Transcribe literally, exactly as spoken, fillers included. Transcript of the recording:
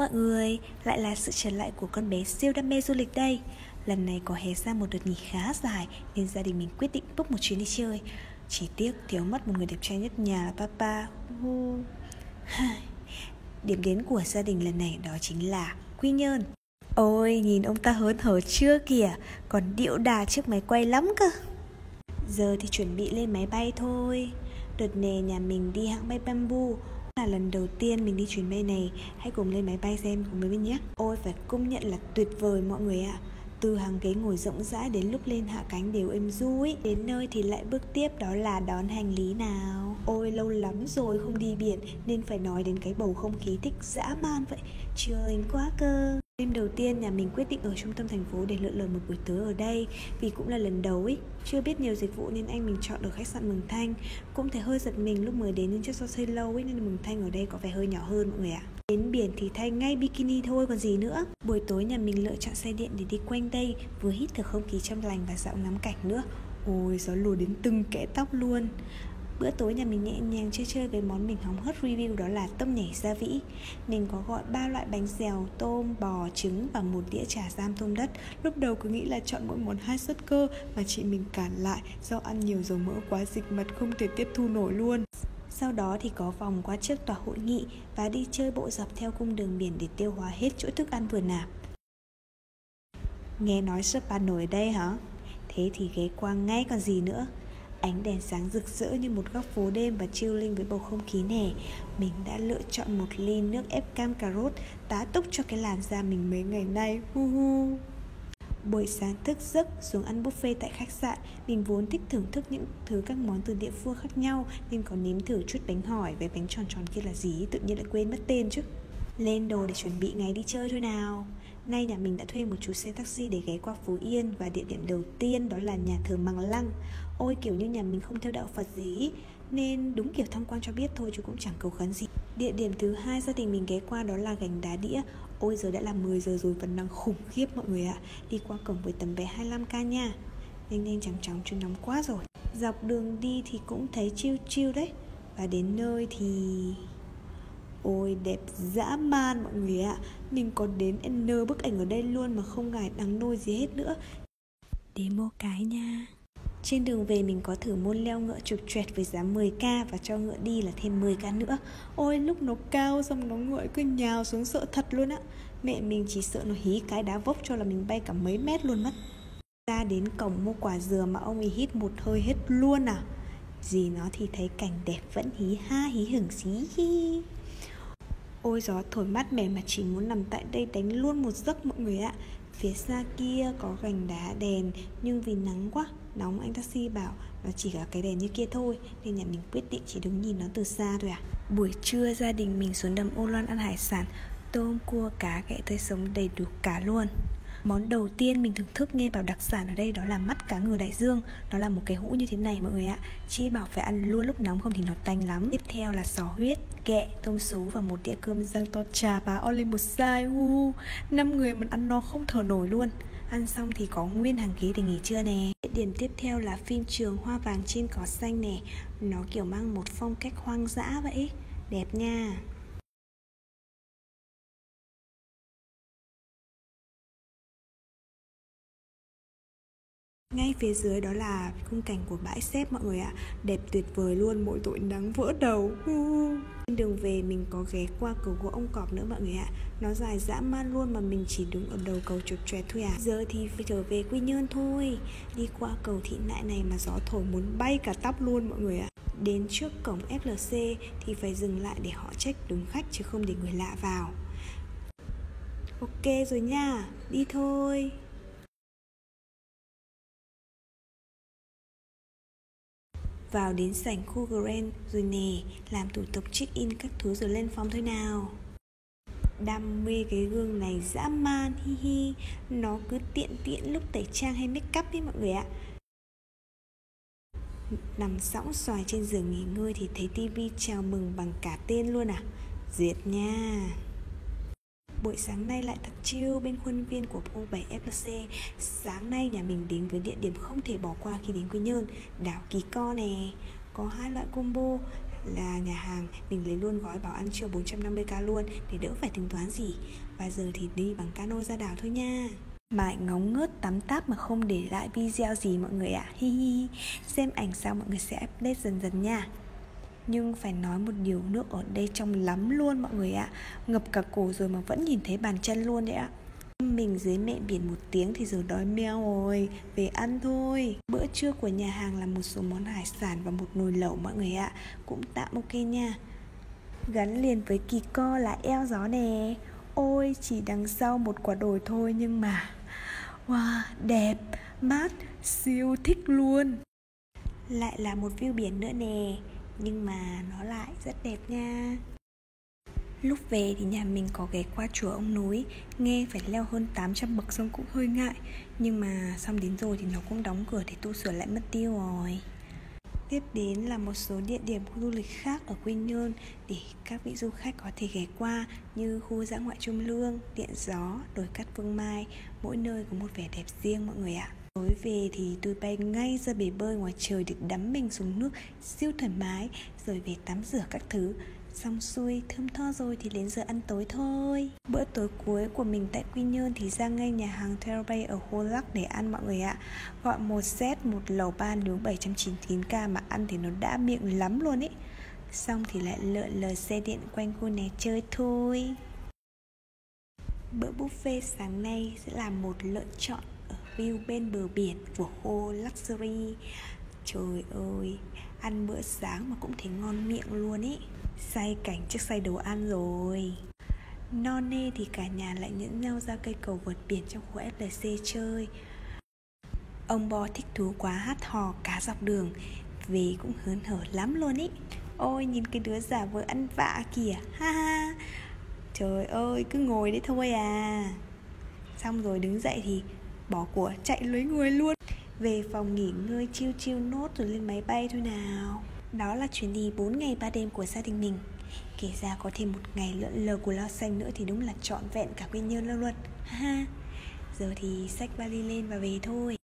mọi người, lại là sự trở lại của con bé siêu đam mê du lịch đây. Lần này có hè ra một đợt nghỉ khá dài nên gia đình mình quyết định book một chuyến đi chơi. Chỉ tiếc thiếu mất một người đẹp trai nhất nhà là Papa. Điểm đến của gia đình lần này đó chính là Quy Nhơn. Ôi, nhìn ông ta hớn hở chưa kìa, còn điệu đà chiếc máy quay lắm cơ. Giờ thì chuẩn bị lên máy bay thôi. Đợt này nhà mình đi hãng bay Bamboo, là lần đầu tiên mình đi chuyến bay này. Hãy cùng lên máy bay xem cùng với mình nhé. Ôi, phải công nhận là tuyệt vời mọi người ạ. À. Từ hàng ghế ngồi rộng rãi đến lúc lên hạ cánh đều êm du ấy. Đến nơi thì lại bước tiếp đó là đón hành lý nào. Ôi, lâu lắm rồi không đi biển nên phải nói đến cái bầu không khí thích dã man vậy. Trời quá cơ. Đêm đầu tiên nhà mình quyết định ở trung tâm thành phố để lượn lờ một buổi tối ở đây. Vì cũng là lần đầu ấy, chưa biết nhiều dịch vụ nên anh mình chọn ở khách sạn Mừng Thanh. Cũng thấy hơi giật mình lúc mới đến nhưng trước do xây lâu ấy nên Mừng Thanh ở đây có vẻ hơi nhỏ hơn mọi người ạ. Đến biển thì thay ngay bikini thôi còn gì nữa. Buổi tối nhà mình lựa chọn xe điện để đi quanh đây, vừa hít thở không khí trong lành và dạo ngắm cảnh nữa. Ôi, gió lùa đến từng kẽ tóc luôn. Bữa tối nhà mình nhẹ nhàng chơi chơi với món mình hóng hớt review đó là tôm nhảy gia vĩ. Mình có gọi ba loại bánh xèo, tôm, bò, trứng và một đĩa chả giam tôm đất. Lúc đầu cứ nghĩ là chọn mỗi món hai suất cơ mà chị mình cản lại do ăn nhiều dầu mỡ quá dịch mật không thể tiếp thu nổi luôn. Sau đó thì có vòng qua trước tòa hội nghị và đi chơi bộ dọc theo cung đường biển để tiêu hóa hết chuỗi thức ăn vừa nạp. Nghe nói spa nổi ở đây hả? Thế thì ghé qua ngay còn gì nữa. Ánh đèn sáng rực rỡ như một góc phố đêm và chilling với bầu không khí nè. Mình đã lựa chọn một ly nước ép cam cà rốt tá túc cho cái làn da mình mấy ngày nay. Hu hu. Buổi sáng thức giấc xuống ăn buffet tại khách sạn. Mình vốn thích thưởng thức những thứ các món từ địa phương khác nhau nên có nếm thử chút bánh hỏi với bánh tròn tròn kia là gì tự nhiên lại quên mất tên chứ. Lên đồ để chuẩn bị ngày đi chơi thôi nào. Nay nhà mình đã thuê một chú xe taxi để ghé qua Phú Yên và địa điểm đầu tiên đó là nhà thờ Mằng Lăng. Ôi, kiểu như nhà mình không theo đạo Phật gì nên đúng kiểu tham quan cho biết thôi chứ cũng chẳng cầu khấn gì. Địa điểm thứ hai gia đình mình ghé qua đó là Gành Đá Đĩa. Ôi, giờ đã là mười giờ rồi vẫn đang khủng khiếp mọi người ạ. Đi qua cổng với tấm vé hai mươi lăm k nha. Nhanh nhanh chóng chóng chứ nóng quá rồi. Dọc đường đi thì cũng thấy chill chill đấy. Và đến nơi thì... ôi, đẹp dã man mọi người ạ. Mình còn đến N bức ảnh ở đây luôn mà không ngại đắng nôi gì hết nữa. Demo cái nha. Trên đường về mình có thử môn leo ngựa trục trẹt với giá mười k và cho ngựa đi là thêm mười k nữa. Ôi, lúc nó cao xong nó ngựa cứ nhào xuống sợ thật luôn á. Mẹ mình chỉ sợ nó hí cái đá vốc cho là mình bay cả mấy mét luôn mất. Ra đến cổng mua quả dừa mà ông ấy hít một hơi hết luôn à. Dì nó thì thấy cảnh đẹp vẫn hí ha hí hửng xí hi. Ôi, gió thổi mát mẻ mà chỉ muốn nằm tại đây đánh luôn một giấc mọi người ạ. Phía xa kia có Gành Đá Đèn nhưng vì nắng quá nóng anh taxi bảo nó chỉ có cái đèn như kia thôi nên nhà mình quyết định chỉ đứng nhìn nó từ xa thôi ạ. À. Buổi trưa gia đình mình xuống đầm Ô Loan ăn hải sản, tôm, cua, cá, ghẹ tươi sống đầy đủ cả luôn. Món đầu tiên mình thưởng thức nghe bảo đặc sản ở đây đó là mắt cá ngừ đại dương. Nó là một cái hũ như thế này mọi người ạ. Chị bảo phải ăn luôn lúc nóng không thì nó tanh lắm. Tiếp theo là sò huyết, ghẹ, tôm sú và một đĩa cơm rang to chà bá on lên một side. Uhu, năm người mà ăn no không thở nổi luôn. Ăn xong thì có nguyên hàng ghế để nghỉ trưa nè. Địa điểm tiếp theo là phim trường Hoa Vàng Trên Cỏ Xanh nè. Nó kiểu mang một phong cách hoang dã vậy. Đẹp nha. Ngay phía dưới đó là khung cảnh của bãi Xép mọi người ạ. Đẹp tuyệt vời luôn, mỗi tội nắng vỡ đầu. Trên đường về mình có ghé qua cầu gỗ ông Cọp nữa mọi người ạ. Nó dài dã man luôn mà mình chỉ đứng ở đầu cầu chụp chẹt thôi ạ. À. Giờ thì phải trở về Quy Nhơn thôi. Đi qua cầu Thị Nại này mà gió thổi muốn bay cả tóc luôn mọi người ạ. Đến trước cổng F L C thì phải dừng lại để họ check đúng khách chứ không để người lạ vào. Ok rồi nha, đi thôi. Vào đến sảnh khu Grand rồi nè, làm thủ tục check-in các thứ rồi lên phòng thôi nào. Đam mê cái gương này dã man, hi hi. Nó cứ tiện tiện lúc tẩy trang hay make up ấy mọi người ạ. Nằm sõng xoài trên giường nghỉ ngơi thì thấy tivi chào mừng bằng cả tên luôn à. Duyệt nha. Buổi sáng nay lại thật chill bên khuôn viên của Phú bảy F L C. Sáng nay nhà mình đến với địa điểm không thể bỏ qua khi đến Quy Nhơn, đảo Kỳ Co nè. Có hai loại combo, là nhà hàng, mình lấy luôn gói bảo ăn trưa bốn trăm năm mươi k luôn để đỡ phải tính toán gì. Và giờ thì đi bằng cano ra đảo thôi nha. Mãi ngóng ngớt tắm táp mà không để lại video gì mọi người ạ. À. Hi hi. Xem ảnh sao mọi người sẽ update dần dần nha. Nhưng phải nói một điều, nước ở đây trong lắm luôn mọi người ạ. À. Ngập cả cổ rồi mà vẫn nhìn thấy bàn chân luôn đấy ạ. À. Mình dưới mẹ biển một tiếng thì giờ đói meo rồi, về ăn thôi. Bữa trưa của nhà hàng là một số món hải sản và một nồi lẩu mọi người ạ. À. Cũng tạm ok nha. Gắn liền với Kỳ Co là Eo Gió nè. Ôi, chỉ đằng sau một quả đồi thôi nhưng mà wow, đẹp, mát, siêu thích luôn. Lại là một view biển nữa nè, nhưng mà nó lại rất đẹp nha. Lúc về thì nhà mình có ghé qua chùa Ông Núi, nghe phải leo hơn tám trăm bậc xong cũng hơi ngại, nhưng mà xong đến rồi thì nó cũng đóng cửa để tu sửa lại mất tiêu rồi. Tiếp đến là một số địa điểm khu du lịch khác ở Quy Nhơn để các vị du khách có thể ghé qua, như khu dã ngoại Trung Lương, Điện Gió, Đồi Cát Phương Mai, mỗi nơi có một vẻ đẹp riêng mọi người ạ. Tối về thì tôi bay ngay ra bể bơi ngoài trời để đắm mình xuống nước siêu thoải mái, rồi về tắm rửa các thứ. Xong xuôi, thơm tho rồi thì đến giờ ăn tối thôi. Bữa tối cuối của mình tại Quy Nhơn thì ra ngay nhà hàng The Bay ở Holac để ăn mọi người ạ. Gọi một set, một lẩu ba nướng bảy trăm chín mươi chín k mà ăn thì nó đã miệng lắm luôn ấy. Xong thì lại lượn lờ xe điện quanh khu này chơi thôi. Bữa buffet sáng nay sẽ là một lựa chọn ở view bên bờ biển của Holac. Trời ơi, ăn bữa sáng mà cũng thấy ngon miệng luôn ấy. Say cảnh chiếc say đồ ăn rồi. No nê thì cả nhà lại nhẫn nhau ra cây cầu vượt biển trong khu ép lờ xê chơi. Ông Bo thích thú quá, hát hò cá dọc đường, về cũng hớn hở lắm luôn ý. Ôi nhìn cái đứa giả vờ ăn vạ kìa, ha ha. Trời ơi, cứ ngồi đấy thôi à. Xong rồi đứng dậy thì bỏ của chạy lấy người luôn. Về phòng nghỉ ngơi chiêu chiêu nốt rồi lên máy bay thôi nào. Đó là chuyến đi bốn ngày ba đêm của gia đình mình. Kể ra có thêm một ngày lượn lờ Cù Lao Xanh nữa thì đúng là trọn vẹn cả Quy Nhơn luôn luôn. Ha. Giờ thì xách vali lên và về thôi.